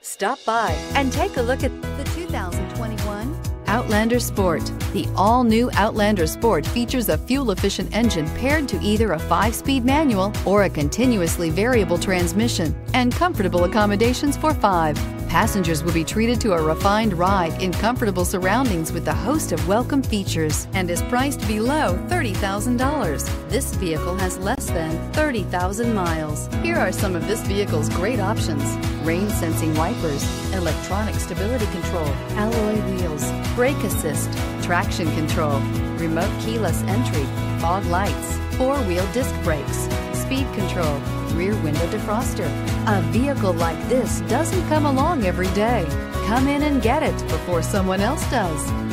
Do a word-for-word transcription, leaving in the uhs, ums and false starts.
Stop by and take a look at the two thousand twenty-one Outlander Sport. The all-new Outlander Sport features a fuel-efficient engine paired to either a five-speed manual or a continuously variable transmission, and comfortable accommodations for five. Passengers will be treated to a refined ride in comfortable surroundings with a host of welcome features, and is priced below thirty thousand dollars. This vehicle has less than thirty thousand miles. Here are some of this vehicle's great options: rain sensing wipers, electronic stability control, alloy wheels, brake assist, traction control, remote keyless entry, fog lights, four-wheel disc brakes, speed control, rear window defroster. A vehicle like this doesn't come along every day. Come in and get it before someone else does.